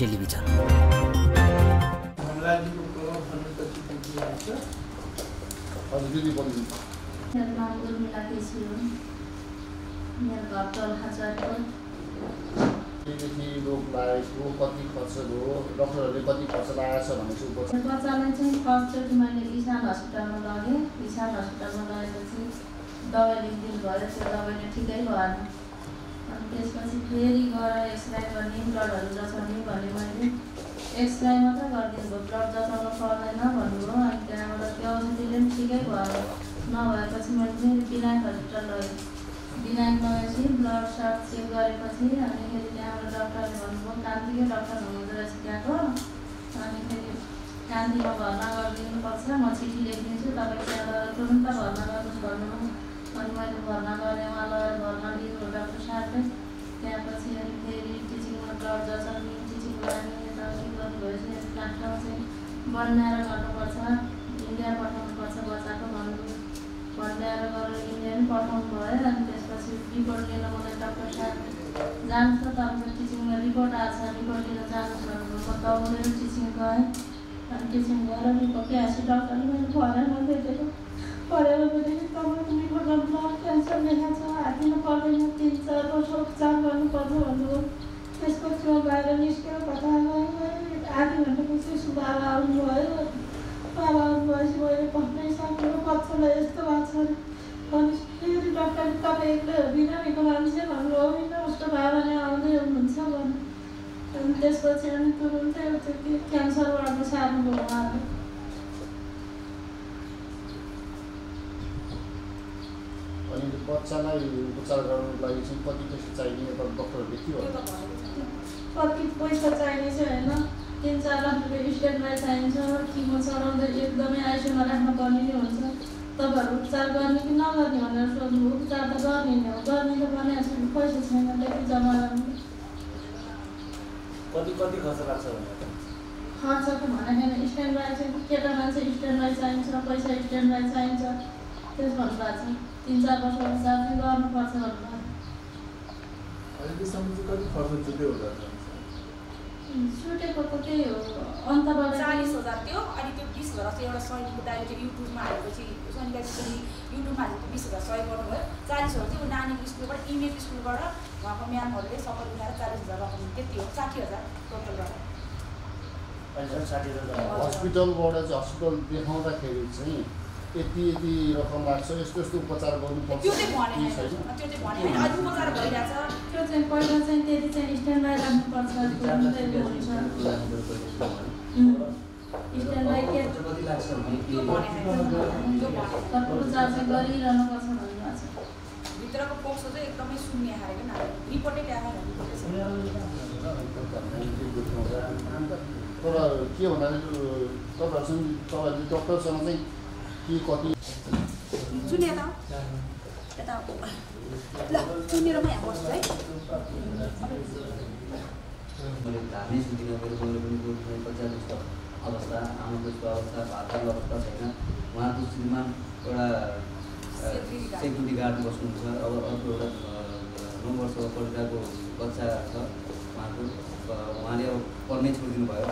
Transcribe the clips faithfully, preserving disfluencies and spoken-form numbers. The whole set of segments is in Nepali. टेलिभिजन। त्यसपछि फेरि गएर एक्सरे गर्ने ब्लडहरु जसाउने भने मैले एक्सरे मात्र गर्दिनु ब्लड जसाउन पर्दैन भन्नुभयो अनि त्यहाँबाट त्यो औषधिले पनि ठिकै भयो नभएपछि मैले बिना हस्पिटल लगे बिना नएपछि ब्लड सर्ट चेक गरेपछि अनि फेरि त्यहाँबाट डाक्टरले भन्नुभयो कान्तिकै डाक्टर हुनुहुन्छ रहेछ त्यहाँको अनि फेरि कान्तिमा भर्ना गरिदिनुपर्छ म चिठी लेखिदिन्छु तपाईँ त्यहाँबाट तुरुन्त भर्ना गर्नुहोस् भन्नुभयो अनि मैले भर्ना गरेँ उहाँलाई भर्ना लिनु डाक्टर साहबले त्यसपछि अनि फेरि टिचिङमा ब्लड जसाउने टिचिङमा गर्नुभएपछि डाक्टर चाहिँ बनाएर गर्नुपर्छ इन्डिया पठाउनुपर्छ बच्चाको भन्नु बनाएर गरेर इन्डिया पनि पठाउनु भयो अनि त्यसपछि रिपोर्ट लिन मलाई डाक्टर साहबले जान्छ तपाईँ टिचिङमा रिपोर्ट आएको छ रिपोर्ट लिन जानुहोस् भन्नुभयो म दौडेर टिचिङ गएँ अनि टिचिङ गएर रिपोर्ट ल्याएपछि डाक्टरले मैले भरेर नभेटेको पढ़ाई में तब तुम्हें मतलब ब्लड कैंसर देखा हाथी में पर्दन तीन चार वर्ष उपचार करूँ बाहर निस्क्य कथा आधी घंटा पीछे बाबा आने भाई बाबा आने मैं पढ़ाई सकूँ बच्चा यो बात फिर डॉक्टर तब एक्ल बिरामी को मानी भन्न उसको बाबा ने आने पीछे तुरंत कैंसर वार्ड में सार्न भाई बच्चालाई उपचार गर्नको लागि चाहिँ कति पैसा चाहिने त डाक्टरले के भन्नु कति पैसा चाहिने चाहिँ हैन तीन चार लाख रुपैयाँ स्टेटलाई चाहिन्छ किमो चढाउँदा एकदमै आइसीयूमा राख्नुपर्ने नै हुन्छ तपाईहरु उपचार गर्ने कि नगर्ने भनेर सोध्नु उपचार त गर्ने नै हो गर्ने त भने छैन पैसा छैन त्यति जम्मा गर्ने कति कति खर्च लाग्छ भनेर खर्च त भनेन स्टेटलाई चाहिँ केटा मान्छे स्टेटलाई चाहिन्छ पैसा स्टेटलाई चाहिन्छ त्यस भन्नु लाग्छ तीन चार वर्ष उपचार गर्नुपर्छ होला छुटेको त त्यही हो अन्तबाट चालीस हजार थियो अनि त्यो बीस हजार अस्ति एउटा सहयोगको दाइले युट्युबमा हालेपछि सन्ध्याजी युट्युबमा हालेपछि बीस हजार सहयोग गर्नुभयो चालीस हजार थियो नानीको स्कुलबाट इमेज स्कुलबाट उहाँको म्यामहरूले सबै मिलाएर चालीस हजार रकम त्यति हो साठी हजार टोटल गरेर साठी हजार हस्पिटलबाट चाहिँ हस्पिटल देखाउँदाखेरि चाहिँ यति यति रकम लाग्छ यस्तो यस्तो उपचार गर्नुपर्छ त्यो चाहिँ भने त्यो चाहिँ भने हैन अझ उपचार भइराछ त्यो चाहिँ पहिला चाहिँ त्यति चाहिँ स्ट्यान्डलाई राख्नुपर्छ स्ट्यान्डलाई के कति लाग्छ त्यो भने उपचार चाहिँ गरिरहनुपर्छ भन्नुहुन्छ भित्रको पोक्सो चाहिँ एकदमै शून्य हारेको न रिपोर्टै ल्याएर तर के भन्दा तपाईहरुसँग तपाईहरुले डाक्टरसँग चाहिँ सुने त यता ल सुनेर म यहाँ बस्छु है मैले धार्नै सुन्दिनँ मेरो बोल्नु पनि बोल्नु पच्चा जस्तो अवस्था आमा जस्तो अवस्था भाषा अवस्था छैन उहाँको श्रीमान एउटा सेक्युरिटी गार्ड बस्नुहुन्छ अब अर्को एउटा नौ वर्षको परिजाको बच्चा छ उहाँको उहाँले अब पढ्नै छोडिदिनु भयो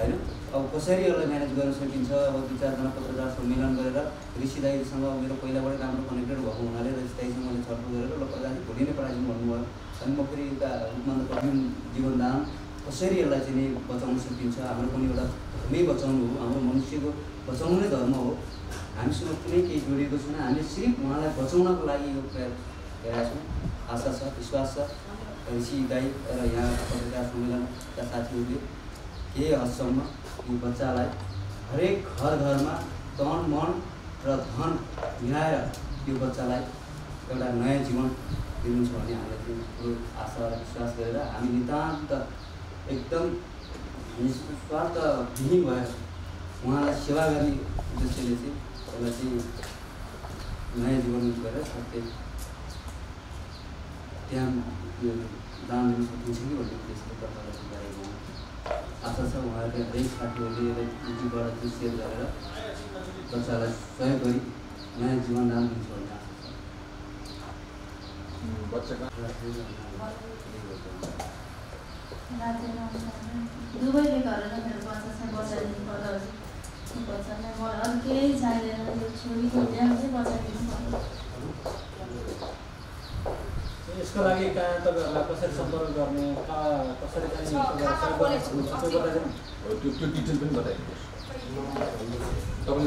हैन अब कसरी यसलाई म्यानेज गर्न सकिन्छ अब दुई चारजना पत्रकारसँग मिलन गरेर ऋषि दाईसँग मेरो पहिलाबाटै राम्रो कनेक्टेड भएको हुनाले ऋषि दाईसँग मैले छलफल गरेर ल पहिला भोलि नै पठाइदिनु भन्नुभयो अनि म फेरि एउटा रूपमा कठिन जीवनदान कसरी यसलाई चाहिँ बचाउन सकिन्छ हाम्रो पनि एउटा धर्मै बचाउनु हो हाम्रो मनुष्यको बचाउनु नै धर्म हो हामीसँग कुनै केही जोडिएको छैन हामी सिर्फ उहाँलाई बचाउनको लागि यो प्रयास गरेका छौँ आशा छ विश्वास छ ऋषि दाई र यहाँ पत्रकार सम्मेलनका साथीहरूले केही हदसम्म यो बच्चालाई हरेक घर घरमा तन मन र धन मिलाएर यो बच्चालाई एउटा नयाँ जीवन दिनुहुन्छ भन्ने हामीलाई त्यो ठुलो आशा र विश्वास गरेर हामी नितान्त एकदम निस्वार्थविहीन भएर उहाँलाई सेवा गर्ने उद्देश्यले चाहिँ यसलाई चाहिँ नयाँ जीवन गरेर सबै त्यहाँ यो दान दिन सकिन्छ कि भन्ने उद्देश्यले तपाईँलाई गरेको आशा छ उहाँहरूले हरेक साथीहरूले युट्युबबाट चाहिँ सेयर गरेर बच्चालाई सहयोग गरी नयाँ जीवन दान दिन्छ भन्ने आशा छ। दुबई बेकार यसको लागि कहाँ तपाईहरुलाई कसरी सम्पर्क गर्ने कसरी चाहिँ चोरी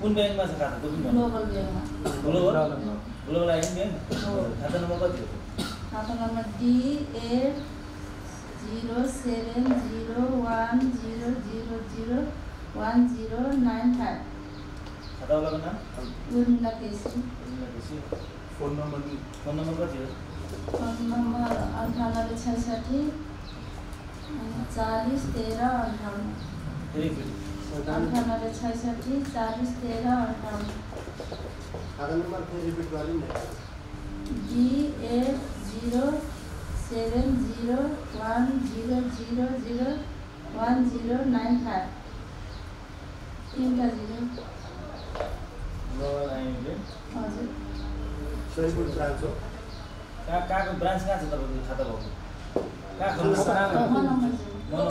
कुन बैंकमा छ खाता कुन ग्लोबल बैंकमा ग्लोबल ग्लोबल आइन बैंक खाता नम्बर कति हो खाता number D eight zero seven zero one zero zero zero one zero nine five खाता वालाको नाम Unna KC Unna KC phone number phone number कति हो फोन नम्बर अन्ठानब्बे छयसट्ठी चालीस तेह्र अन्ठाउन्न अन्ठानब्बे छयसठी चालीस तेरह अठावन D eight zero seven zero one zero zero zero one zero nine five तीन का जीरो हजुर ब्रांच कहाँ खाता भाग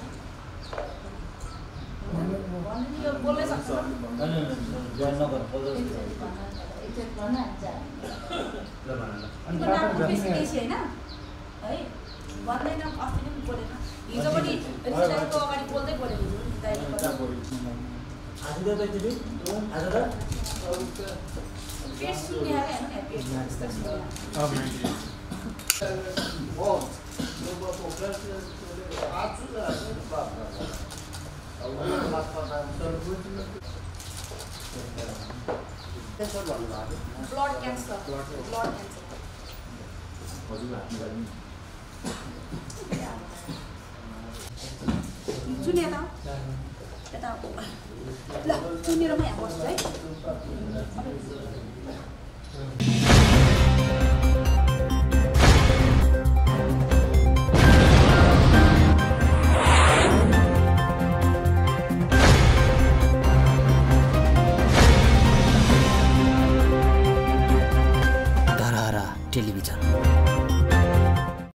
यो बोल्न सक्छ हैन ज्ञान नगर बोल्न एकचोट भन आज ल भन ल अनि थाहा छ हैन है भन्दैन अस्ति नै बोलेन हिजो पनि रिसर्चको अगाडि बोल्दै बोलेको आज त तिमी आज त पेस सुन्ने हैन हैन पेस अब ओ यो बोल्न आज सुन्ने बाप अब बात गर्दा सर बुझ्नु त्यसो भन्नु आयो ब्लड क्यान्सर ब्लड क्यान्सर हजुर हामी सुने त एता ल सुनेर म यहाँ बस्छु है टेलीविजन।